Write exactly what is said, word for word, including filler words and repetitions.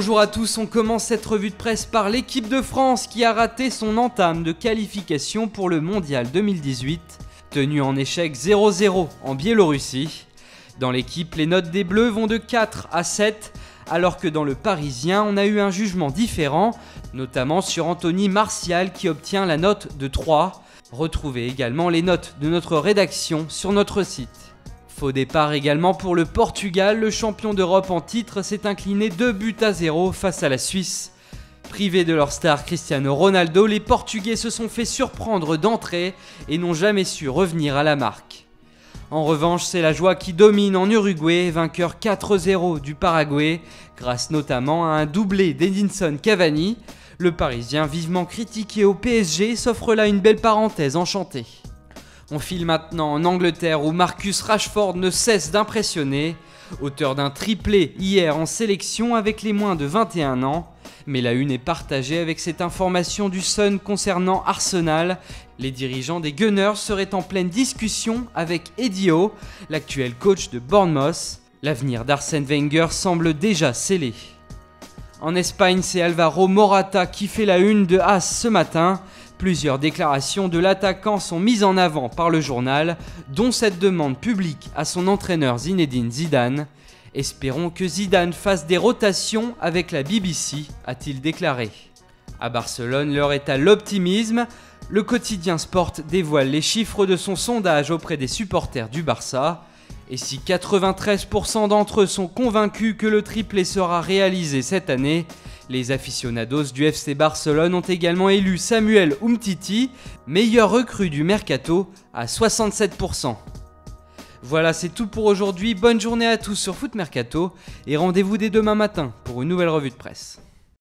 Bonjour à tous, on commence cette revue de presse par l'équipe de France qui a raté son entame de qualification pour le Mondial deux mille dix-huit, tenue en échec zéro zéro en Biélorussie. Dans l'équipe, les notes des Bleus vont de quatre à sept, alors que dans le Parisien, on a eu un jugement différent, notamment sur Anthony Martial qui obtient la note de trois. Retrouvez également les notes de notre rédaction sur notre site. Faux départ également pour le Portugal, le champion d'Europe en titre s'est incliné deux buts à zéro face à la Suisse. Privés de leur star Cristiano Ronaldo, les Portugais se sont fait surprendre d'entrée et n'ont jamais su revenir à la marque. En revanche, c'est la joie qui domine en Uruguay, vainqueur quatre zéro du Paraguay, grâce notamment à un doublé d'Edinson Cavani. Le Parisien, vivement critiqué au P S G, s'offre là une belle parenthèse enchantée. On file maintenant en Angleterre où Marcus Rashford ne cesse d'impressionner, auteur d'un triplé hier en sélection avec les moins de vingt et un ans. Mais la une est partagée avec cette information du Sun concernant Arsenal. Les dirigeants des Gunners seraient en pleine discussion avec Eddie Howe, l'actuel coach de Bournemouth. L'avenir d'Arsène Wenger semble déjà scellé. En Espagne, c'est Alvaro Morata qui fait la une de As ce matin. Plusieurs déclarations de l'attaquant sont mises en avant par le journal, dont cette demande publique à son entraîneur Zinedine Zidane. « Espérons que Zidane fasse des rotations avec la B B C », a-t-il déclaré. À Barcelone, l'heure est à l'optimisme. Le quotidien Sport dévoile les chiffres de son sondage auprès des supporters du Barça. Et si quatre-vingt-treize pour cent d'entre eux sont convaincus que le triplé sera réalisé cette année, les aficionados du F C Barcelone ont également élu Samuel Umtiti, meilleur recrue du Mercato, à soixante-sept pour cent. Voilà, c'est tout pour aujourd'hui. Bonne journée à tous sur Foot Mercato et rendez-vous dès demain matin pour une nouvelle revue de presse.